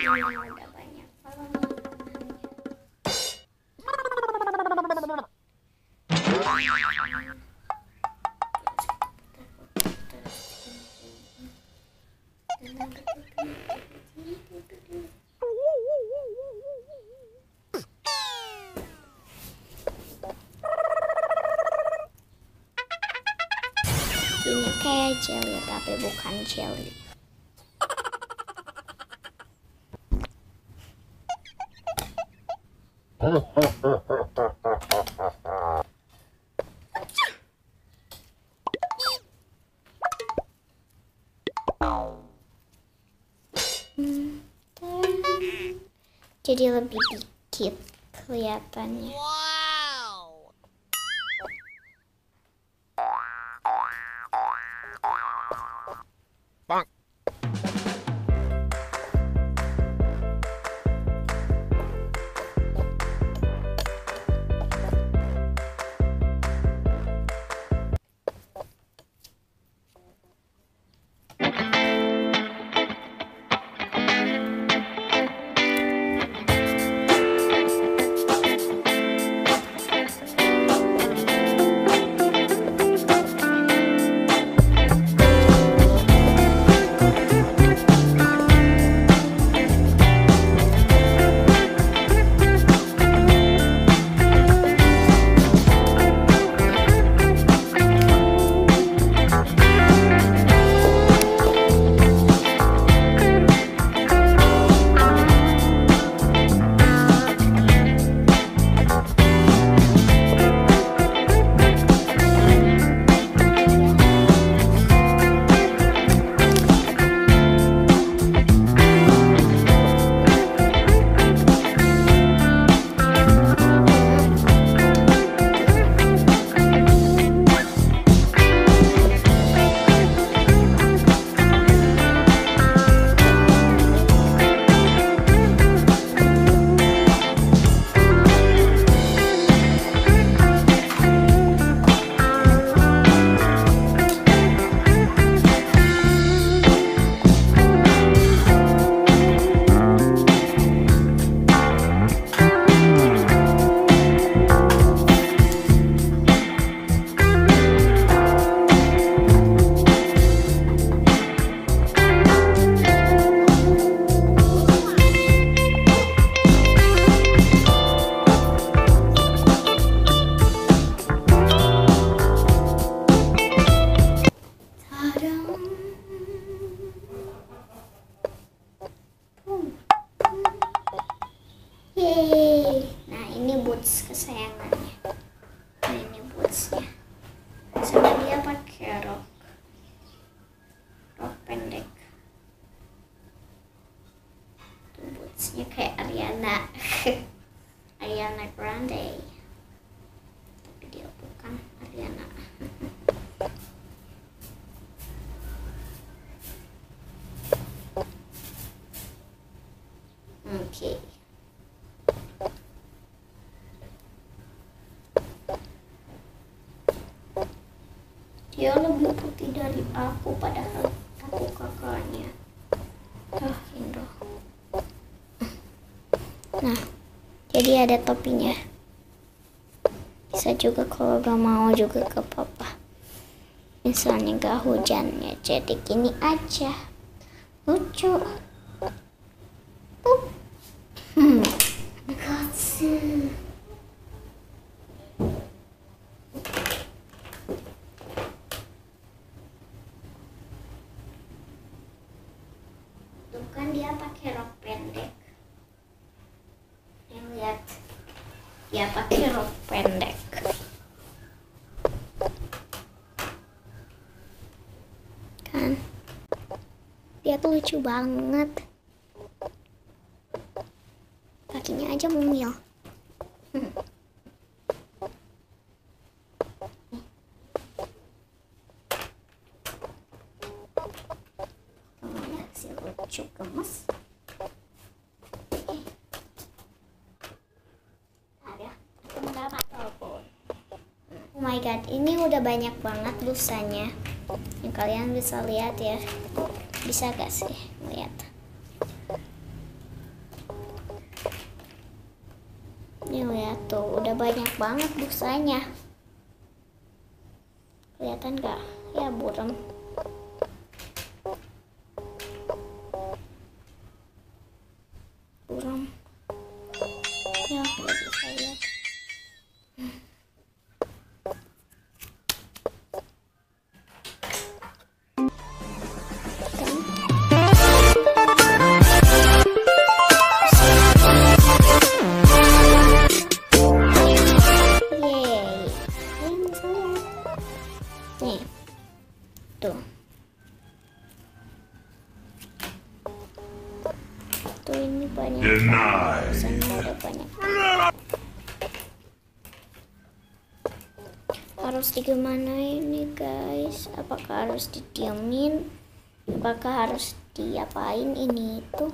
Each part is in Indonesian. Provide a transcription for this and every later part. Ini kayak jelly tapi bukan jelly. Jadi lebih dikit kelihatannya. Wow. Bang. Kesayangannya. Nah, ini bootsnya. Sama dia pakai rok pendek. Tuh bootsnya kayak Ariana, Ariana Grande. Tapi dia bukan Ariana. Okay. Dia lebih putih dari aku, padahal aku kakaknya. Ah, indah. Nah, jadi ada topinya. Bisa juga kalau gak mau juga ke papa. Misalnya gak hujannya, jadi gini aja. Lucu. Makasih. Kan dia pakai rok pendek. Yang lihat, dia pakai rok pendek. Kan? Dia tuh lucu banget. Kakinya aja mungil. Lucu gemes. Ada, aku mendapat telepon. Oh my god, ini udah banyak banget busanya. Yang kalian bisa lihat ya. Bisa gak sih lihat? Tuh, udah banyak banget busanya. Kelihatan gak? Ya, buram. Buram. Ya, gak bisa lihat. Nih, tuh, tuh ini banyak, ada banyak, harus digimana ini guys? Apakah harus didiamin? Apakah harus diapain ini tuh?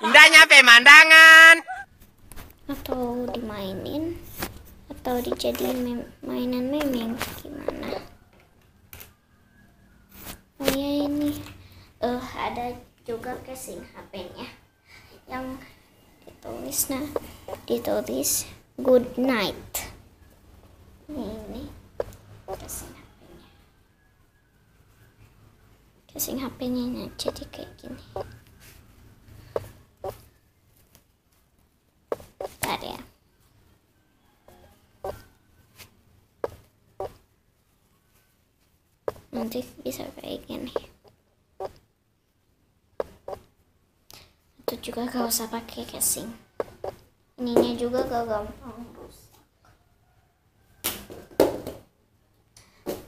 Indahnya pemandangan. Atau dimainin? Atau dijadiin mainan meme gimana? Oh ya ini, ada juga casing HP-nya yang ditulis, nah ditulis good night. Ini casing HP-nya. Casing HP-nya jadi kayak gini. Bentar ya. Nanti bisa kayak gini. Itu juga gak usah pakai casing. Ininya juga gak gampang rusak.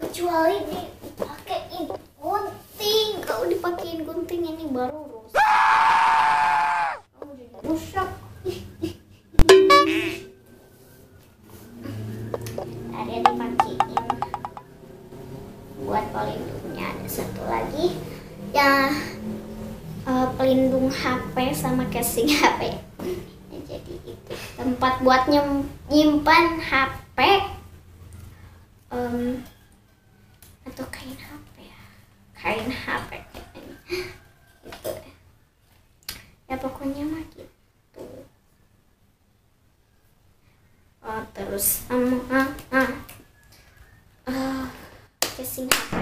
Kecuali dipakein gunting. Kalau dipakein gunting ini baru rusak. Kamu jadi rusak. Ada dipakein. Buat pelindungnya ada satu lagi ya, pelindung HP sama casing HP ya, jadi itu tempat buat nyimpan HP atau kain HP ya, kain HP kayaknya gitu ya, pokoknya mah gitu. Oh, terus casing HP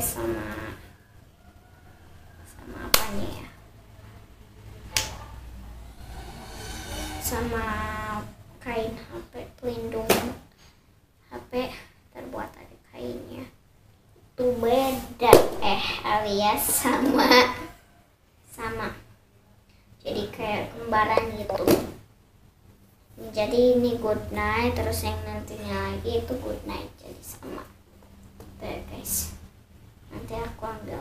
sama sama apanya ya, sama kain HP, pelindung HP terbuat dari kainnya itu beda alias sama jadi kayak kembaran gitu. Jadi ini good night, terus yang nantinya lagi itu good night, jadi sama. Oke guys, nanti aku ambil.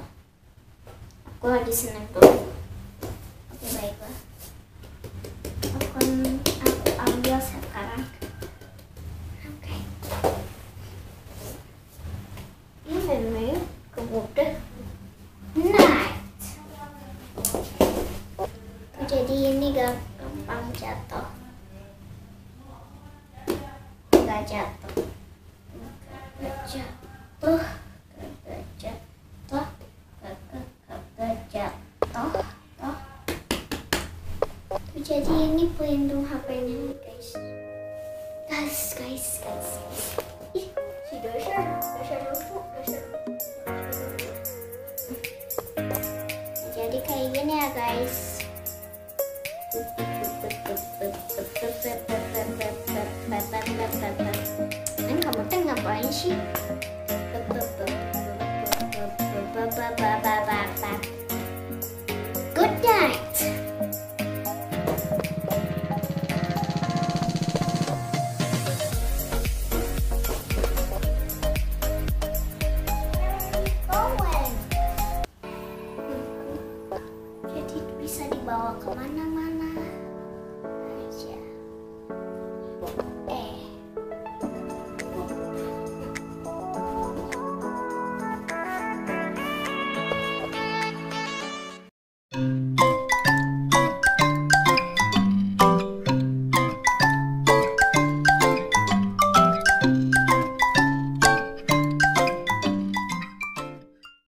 Aku lagi seneng dulu. Oke baiklah. Aku ambil sekarang. Oke. Ini bener-bener kemudah. Night. Jadi ini gampang jatuh. Gak jatuh. Jadi ini pelindung HP-nya nih guys. Guys. Ih, si dasar. Jadi kayak gini ya guys. Kamu ngapain sih? Good night. Jadi bisa dibawa kemana-mana.